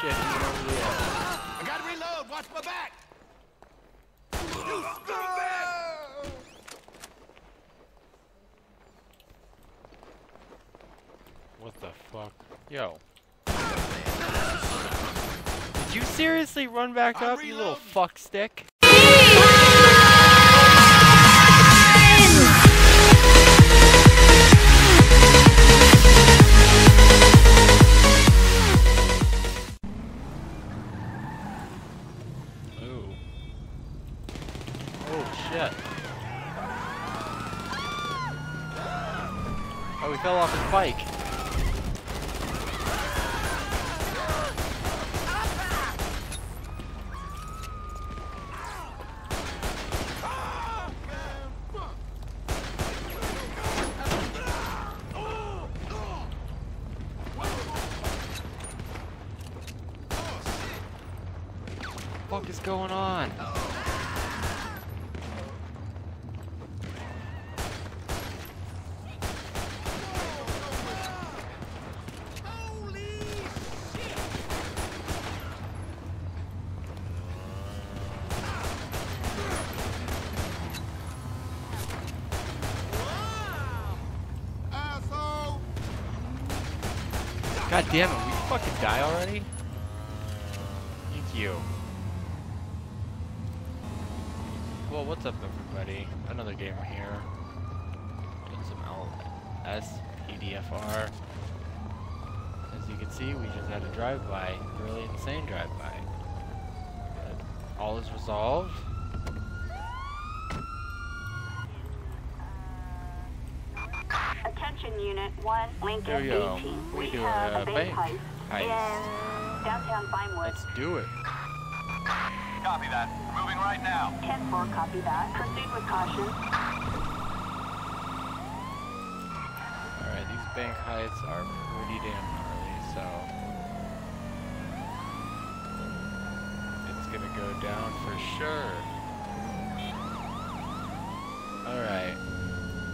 shit. I gotta reload. Watch my back. You stupid! What the fuck? Yo. Did you seriously run back up, you little fuck stick? Oh, he fell off his bike. What the fuck is going on? God damn it, we fucking die already? Thank you. Well, what's up everybody? Another gamer here. Doing some LSPDFR. As you can see, we just had a drive-by. Really insane drive-by. All is resolved. Unit 1, Lincoln 18. We have a bank heist in downtown Vinewood. Let's do it. Copy that. Moving right now. 10-4, copy that. Proceed with caution. Alright, these bank heists are pretty damn gnarly, so it's gonna go down for sure. Alright.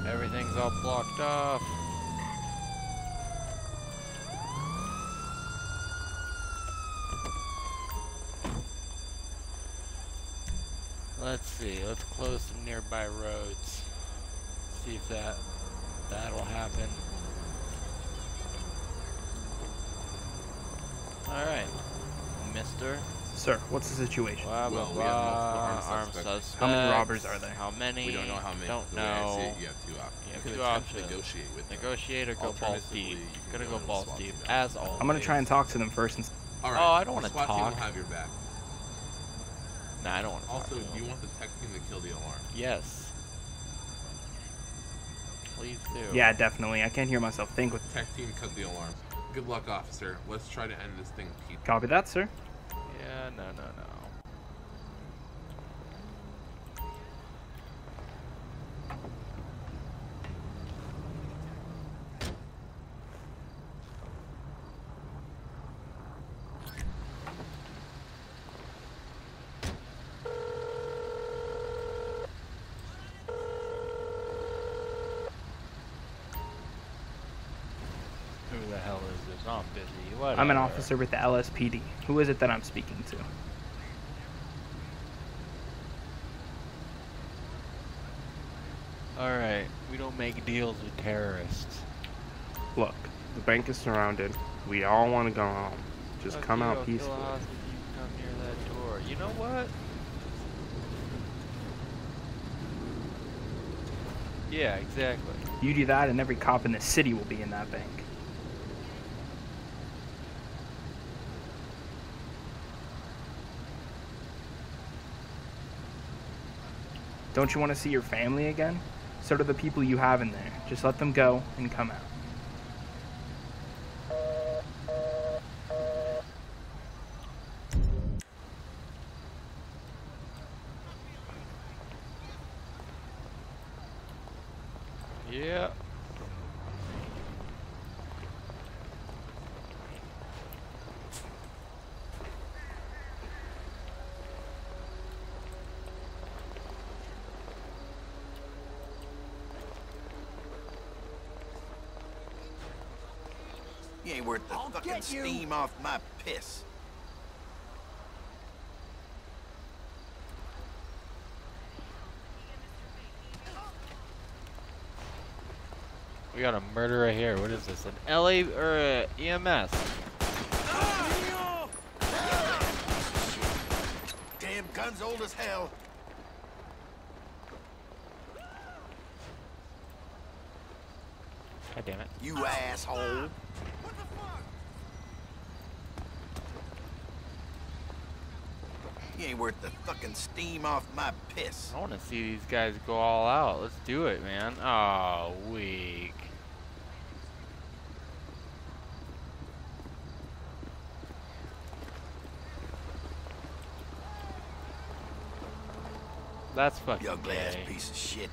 Everything's all blocked off. Let's see, let's close some nearby roads. See if that'll happen. Alright. Mister. Sir, what's the situation? Blah, blah, blah. We have multiple armed suspects. How many robbers are there? How many? We don't know how many. Don't know. It, you have two options. You have two options. Negotiate with them. Negotiate or go balls deep. Gonna go balls deep, as always. I'm gonna try and talk to them first. And right. Oh, I don't want to talk. SWAT team will have your back. Nah, I don't want to talk. Also, do you want the tech team to kill the alarm? Yes. Please do. Yeah, definitely. I can't hear myself think with tech team cut the alarm. Good luck, officer. Let's try to end this thing. Copy that, sir. Yeah, no. Who the hell is this? I'm busy. Whatever. I'm an officer with the LSPD. Who is it that I'm speaking to? Alright, we don't make deals with terrorists. Look, the bank is surrounded. We all want to go home. Just come out peacefully. Come near that door. You know what? Yeah, exactly. You do that and every cop in the city will be in that bank. Don't you want to see your family again? So do the people you have in there. Just let them go and come out. Yeah. You ain't worth the fucking steam off my piss. We got a murderer here. What is this? An LA or EMS? Damn gun's old as hell. God damn it. You asshole. What the fuck? You ain't worth the fucking steam off my piss. I want to see these guys go all out. Let's do it, man. Oh, weak. That's fucking your glass piece of shit.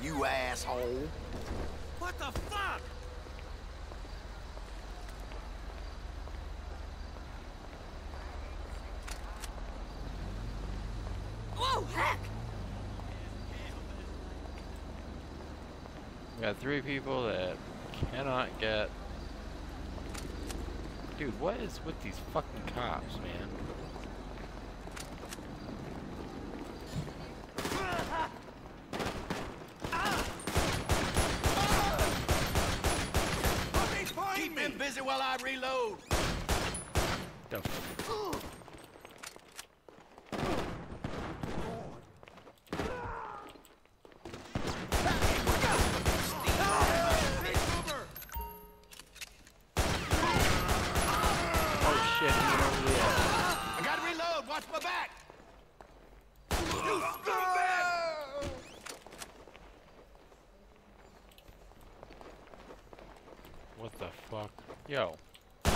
You asshole. What the fuck? Oh, heck. We got three people that cannot get. Dude, what is with these fucking cops, man? While I reload. Oh shit! I gotta reload. Watch my back. You stupid! What the fuck? Yo. Did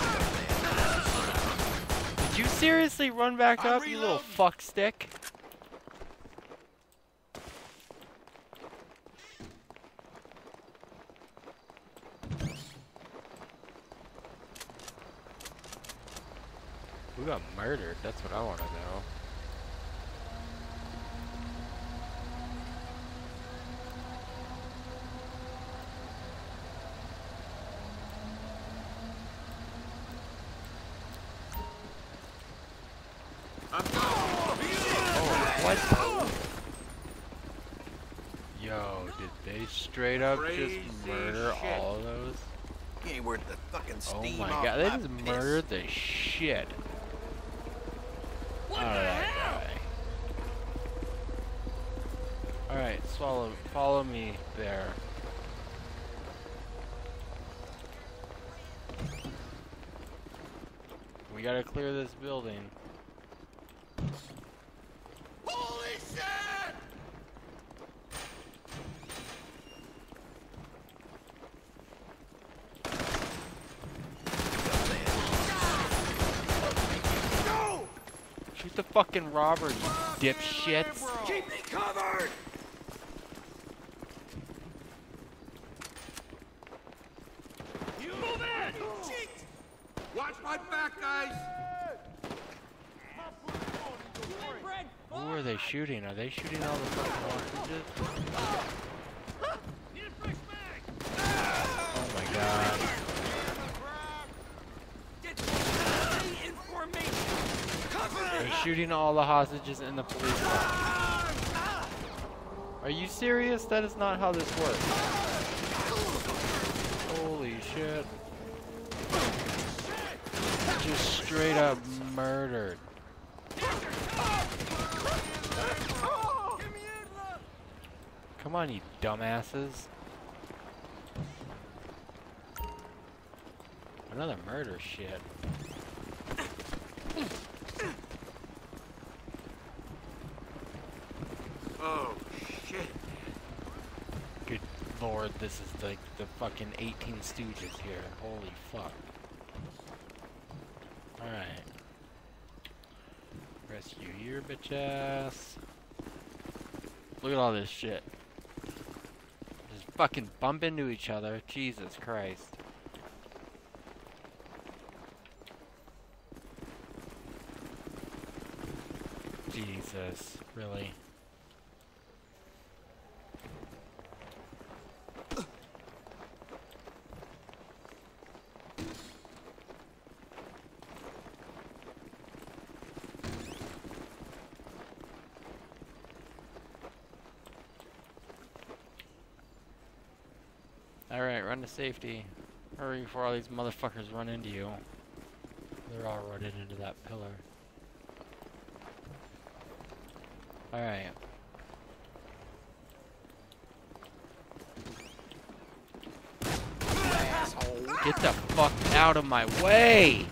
you seriously run back up, you little fuck stick? Who got murdered? That's what I want to know. Yo, did they straight up just murder all of those? You ain't worth the fucking steam. Oh my god, they just murdered the shit. What the hell? Alright, swallow, follow me there. We gotta clear this building. Shoot the fucking robbers, you dipshits. Keep me covered! You move in! Cheat! Watch my back, guys! Who are they shooting? Are they shooting all the fucking oranges? Oh my god. They're shooting all the hostages in the police car. Are you serious? That is not how this works. Holy shit. Just straight up murdered. Come on, you dumbasses. Another murder shit. Oh shit. Good lord, this is like the fucking 18 Stooges here. Holy fuck. Alright. Rescue your bitch ass. Look at all this shit. Just fucking bump into each other. Jesus Christ. Jesus, really. Alright, run to safety. Hurry before all these motherfuckers run into you. They're all running into that pillar. Alright. Asshole, get the fuck out of my way!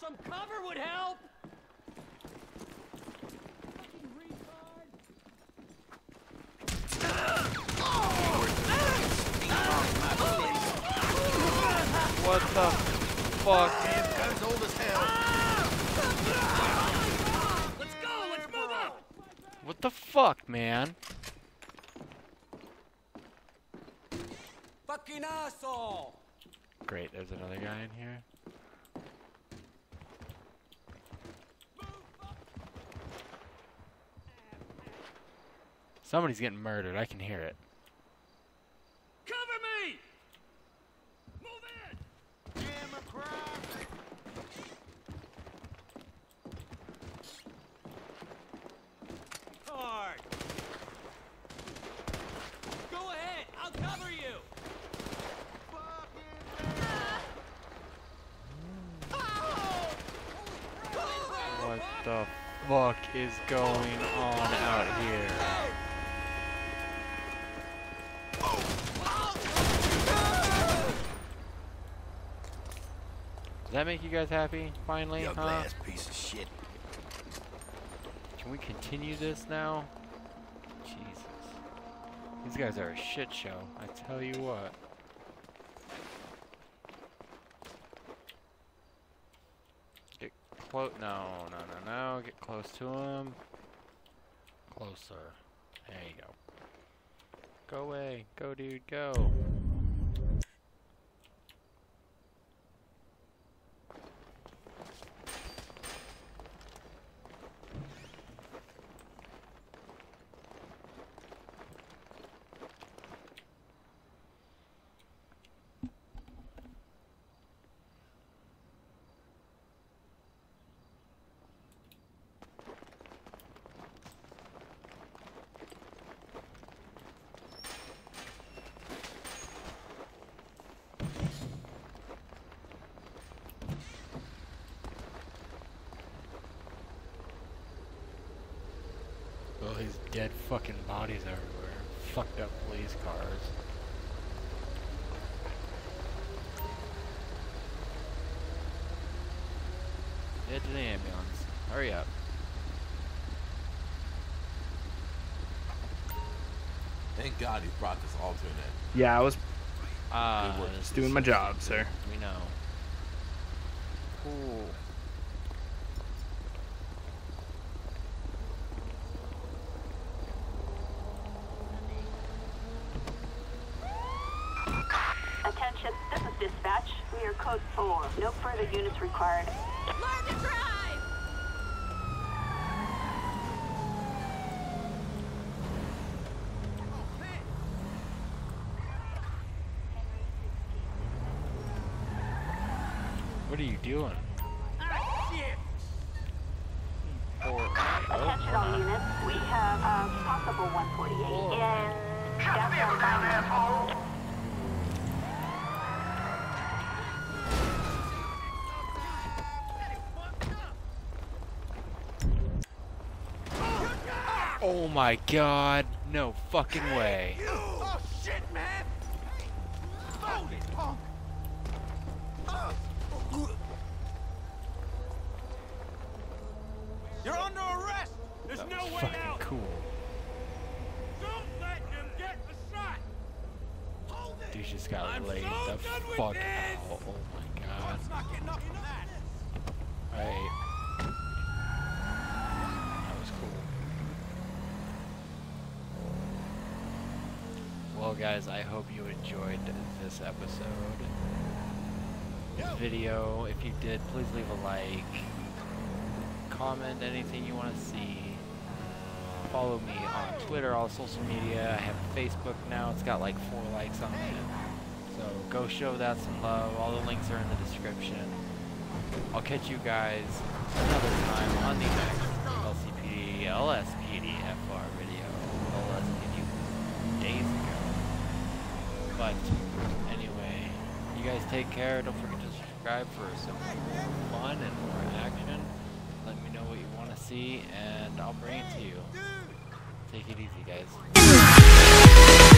Some cover would help. What the fuck? That's old as hell. Let's go. Let's move up. What the fuck, man? Fucking asshole. Great. There's another guy in here. Somebody's getting murdered. I can hear it. Cover me! Move in! Damn a crowd! Hard! Go ahead! I'll cover you! What the fuck is going on out here? Does that make you guys happy, finally, huh? Last piece of shit. Can we continue this now? Jesus. These guys are a shit show, I tell you what. Get close. No, no, no, no. Get close to him. Closer. There you go. Go away. Go, dude. Go. These dead fucking bodies everywhere. Fucked up police cars. Head to the ambulance. Hurry up. Thank God he brought this alternate. Yeah, I was just doing my job, sir. We know. Cool. Code 4. No further units required. Learn to drive! What are you doing? Attention all units. We have a possible 148 in downtown Miami. Oh my God, no fucking way. Hey, oh shit, man. Hold it, punk. You're under arrest. There's no way out. Cool. Don't let him get the shot. Hold it. Dude just got laid so the fuck out. Oh my God. Not getting up from that. All right. Well guys, I hope you enjoyed this episode, this video. If you did, please leave a like, comment anything you want to see, follow me on Twitter, all social media. I have Facebook now, it's got like 4 likes on it. So go show that some love. All the links are in the description. I'll catch you guys another time on the next LCPD, LSPDFR video. LSPD days ago. But anyway, you guys take care. Don't forget to subscribe for some more fun and more action. Let me know what you want to see, and I'll bring it to you. Take it easy, guys.